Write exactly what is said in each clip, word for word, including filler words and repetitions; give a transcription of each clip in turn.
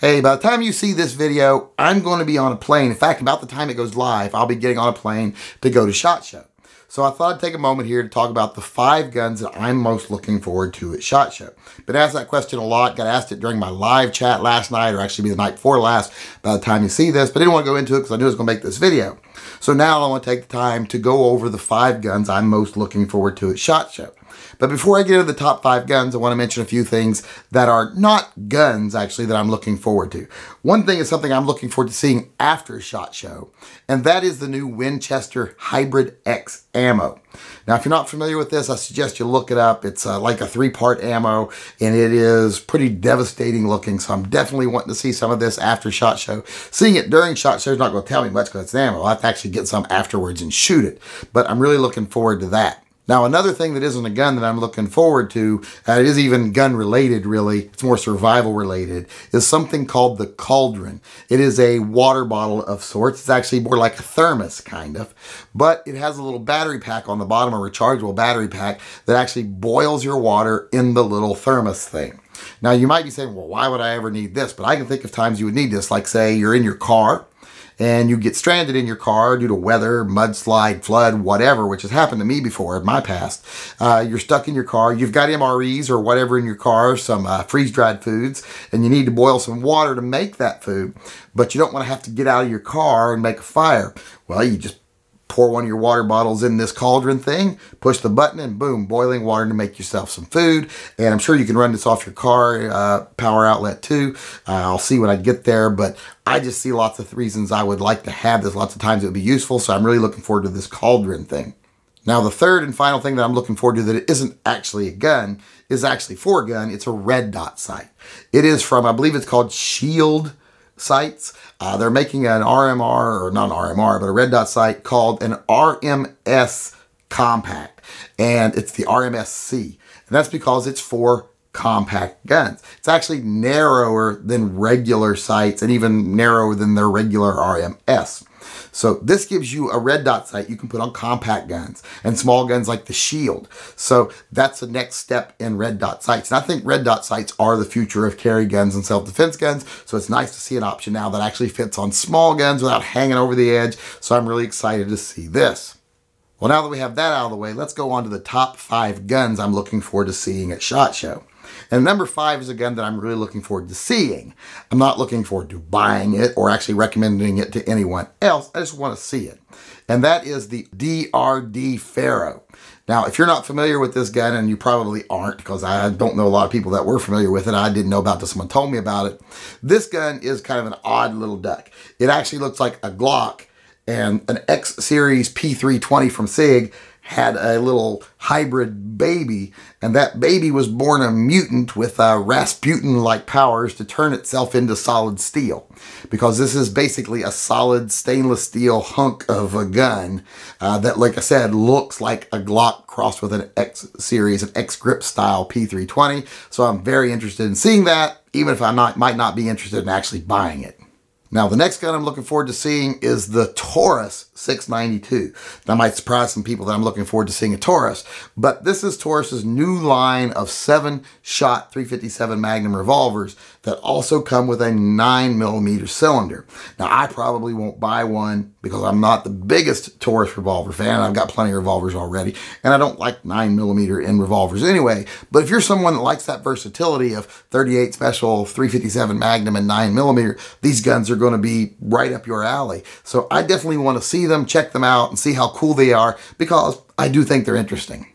Hey, by the time you see this video, I'm going to be on a plane. In fact, about the time it goes live, I'll be getting on a plane to go to SHOT Show. So I thought I'd take a moment here to talk about the five guns that I'm most looking forward to at SHOT Show. Been asked that question a lot, got asked it during my live chat last night, or actually be the night before last by the time you see this, but I didn't want to go into it because I knew I was going to make this video. So now I want to take the time to go over the five guns I'm most looking forward to at SHOT Show. But before I get into the top five guns, I want to mention a few things that are not guns, actually, that I'm looking forward to. One thing is something I'm looking forward to seeing after SHOT Show, and that is the new Winchester Hybrid X ammo. Now, if you're not familiar with this, I suggest you look it up. It's uh, like a three-part ammo, and it is pretty devastating looking, so I'm definitely wanting to see some of this after SHOT Show. Seeing it during SHOT Show is not going to tell me much because it's ammo. I'll have to actually get some afterwards and shoot it, but I'm really looking forward to that. Now, another thing that isn't a gun that I'm looking forward to, uh, it isn't even gun-related, really, it's more survival-related, is something called the Cauldron. It is a water bottle of sorts. It's actually more like a thermos, kind of, but it has a little battery pack on the bottom, a rechargeable battery pack that actually boils your water in the little thermos thing. Now, you might be saying, well, why would I ever need this? But I can think of times you would need this, like, say, you're in your car, and you get stranded in your car due to weather, mudslide, flood, whatever, which has happened to me before in my past. Uh, you're stuck in your car. You've got M R Es or whatever in your car, some uh, freeze-dried foods, and you need to boil some water to make that food, but you don't want to have to get out of your car and make a fire. Well, you just pour one of your water bottles in this Cauldron thing, push the button, and boom, boiling water to make yourself some food. And I'm sure you can run this off your car uh, power outlet too. Uh, I'll see when I get there, but I just see lots of reasons I would like to have this. Lots of times it would be useful, so I'm really looking forward to this Cauldron thing. Now, the third and final thing that I'm looking forward to that isn't actually a gun is actually for a gun. It's a red dot sight. It is from, I believe it's called Shield Sights. Uh, they're making an R M R, or not an R M R, but a red dot sight called an R M S Compact, and it's the R M S C, and that's because it's for compact guns. It's actually narrower than regular sights, and even narrower than their regular R M S. So this gives you a red dot sight you can put on compact guns and small guns like the Shield. So that's the next step in red dot sights. And I think red dot sights are the future of carry guns and self-defense guns. So it's nice to see an option now that actually fits on small guns without hanging over the edge. So I'm really excited to see this. Well, now that we have that out of the way, let's go on to the top five guns I'm looking forward to seeing at SHOT Show. And number five is a gun that I'm really looking forward to seeing. I'm not looking forward to buying it or actually recommending it to anyone else. I just want to see it. And that is the D R D Ferro. Now, if you're not familiar with this gun, and you probably aren't, because I don't know a lot of people that were familiar with it. I didn't know about this. Someone told me about it. This gun is kind of an odd little duck. It actually looks like a Glock, and an X-Series P three twenty from SIG had a little hybrid baby, and that baby was born a mutant with uh, Rasputin-like powers to turn itself into solid steel, because this is basically a solid stainless steel hunk of a gun uh, that, like I said, looks like a Glock crossed with an X-Series, an X-Grip style P three twenty, so I'm very interested in seeing that, even if I not, might not be interested in actually buying it. Now, the next gun I'm looking forward to seeing is the Taurus six ninety-two. That might surprise some people that I'm looking forward to seeing a Taurus, but this is Taurus's new line of seven shot three fifty-seven Magnum revolvers that also come with a nine millimeter cylinder. Now, I probably won't buy one because I'm not the biggest Taurus revolver fan. I've got plenty of revolvers already, and I don't like nine millimeter in revolvers anyway, but if you're someone that likes that versatility of thirty-eight special, three fifty-seven Magnum, and nine millimeter, these guns are going to be right up your alley. So I definitely want to see them, check them out, and see how cool they are, because I do think they're interesting.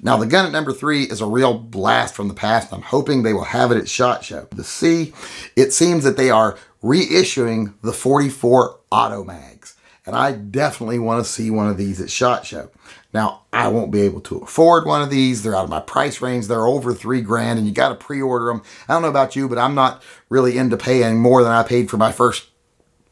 Now, the gun at number three is a real blast from the past. I'm hoping they will have it at SHOT Show. The C, it seems that they are reissuing the forty-four Auto Mags, and I definitely want to see one of these at SHOT Show. Now, I won't be able to afford one of these. They're out of my price range. They're over three grand, and you got to pre-order them. I don't know about you, but I'm not really into paying more than I paid for my first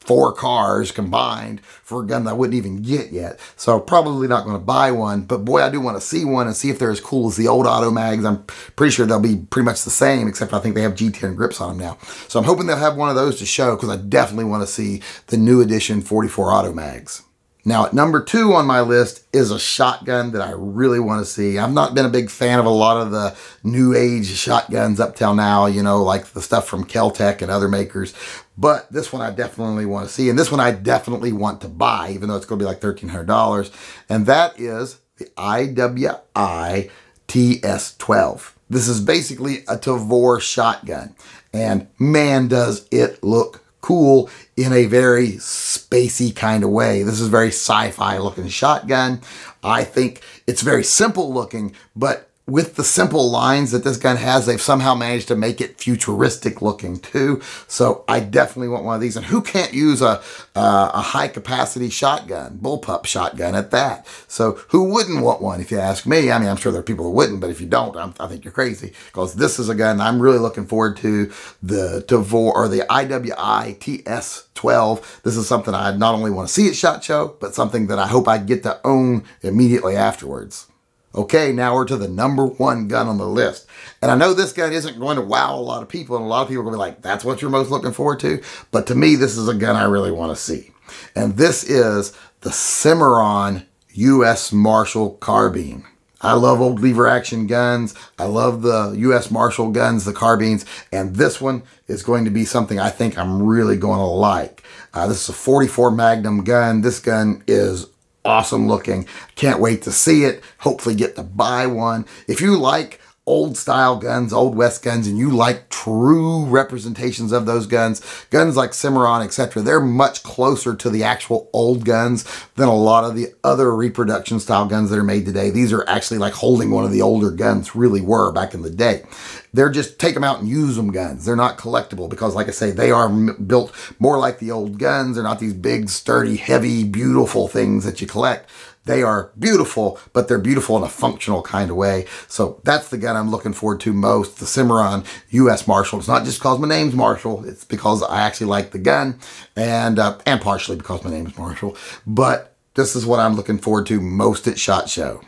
four cars combined for a gun that I wouldn't even get yet. So probably not going to buy one, but boy, I do want to see one and see if they're as cool as the old Auto Mags. I'm pretty sure they'll be pretty much the same, except I think they have G ten grips on them now. So I'm hoping they'll have one of those to show, because I definitely want to see the new edition forty-four Auto Mags. Now, at number two on my list is a shotgun that I really want to see. I've not been a big fan of a lot of the new age shotguns up till now, you know, like the stuff from Kel-Tec and other makers. But this one I definitely want to see. And this one I definitely want to buy, even though it's going to be like thirteen hundred dollars. And that is the I W I T S twelve. This is basically a Tavor shotgun. And man, does it look cool in a very spacey kind of way. This is a very sci-fi looking shotgun. I think it's very simple looking, but with the simple lines that this gun has, they've somehow managed to make it futuristic looking too. So I definitely want one of these. And who can't use a, uh, a high capacity shotgun, bullpup shotgun at that? So who wouldn't want one if you ask me? I mean, I'm sure there are people that wouldn't, but if you don't, I'm, I think you're crazy, because this is a gun I'm really looking forward to, the Tavor or the I W I T S twelve. This is something I not only want to see at SHOT Show, but something that I hope I get to own immediately afterwards. Okay, now we're to the number one gun on the list. And I know this gun isn't going to wow a lot of people, and a lot of people are going to be like, that's what you're most looking forward to? But to me, this is a gun I really want to see. And this is the Cimarron U S Marshall Carbine. I love old lever action guns. I love the U S Marshall guns, the carbines. And this one is going to be something I think I'm really going to like. Uh, this is a forty-four Magnum gun. This gun is awesome looking. Can't wait to see it. Hopefully get to buy one. If you like old style guns, old west guns, and you like true representations of those guns, guns like Cimarron, et cetera, they're much closer to the actual old guns than a lot of the other reproduction style guns that are made today. These are actually like holding one of the older guns really were back in the day. They're just take them out and use them guns. They're not collectible because, like I say, they are built more like the old guns. They're not these big, sturdy, heavy, beautiful things that you collect. They are beautiful, but they're beautiful in a functional kind of way. So that's the gun I'm looking forward to most, the Cimarron U S Marshall. It's not just because my name's Marshall. It's because I actually like the gun, and uh, and partially because my name is Marshall. But this is what I'm looking forward to most at SHOT Show.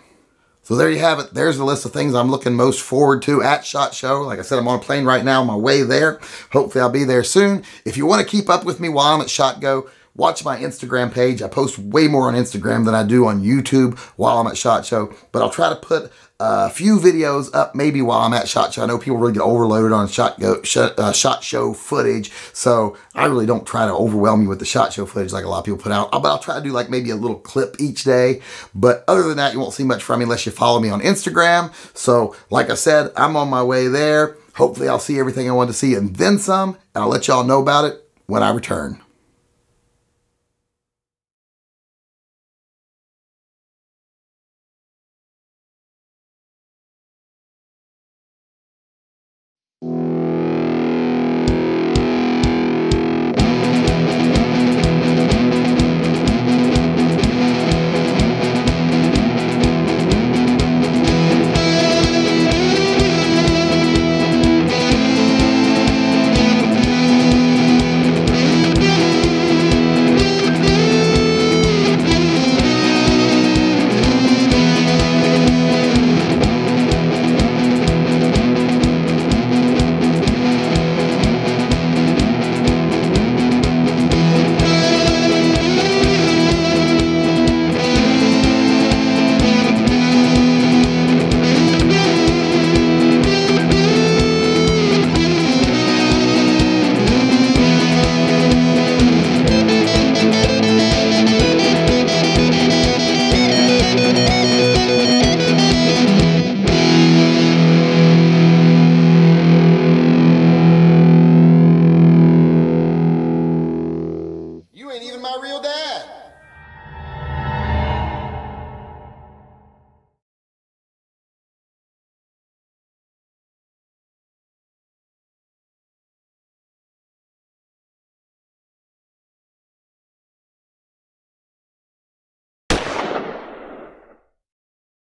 So there you have it. There's the list of things I'm looking most forward to at SHOT Show. Like I said, I'm on a plane right now on my way there. Hopefully I'll be there soon. If you want to keep up with me while I'm at SHOT Go, watch my Instagram page. I post way more on Instagram than I do on YouTube while I'm at SHOT Show. But I'll try to put a few videos up maybe while I'm at SHOT Show. I know people really get overloaded on SHOT, Go, shot, uh, SHOT Show footage. So I really don't try to overwhelm you with the SHOT Show footage like a lot of people put out. But I'll try to do like maybe a little clip each day. But other than that, you won't see much from me unless you follow me on Instagram. So like I said, I'm on my way there. Hopefully I'll see everything I want to see and then some. And I'll let y'all know about it when I return.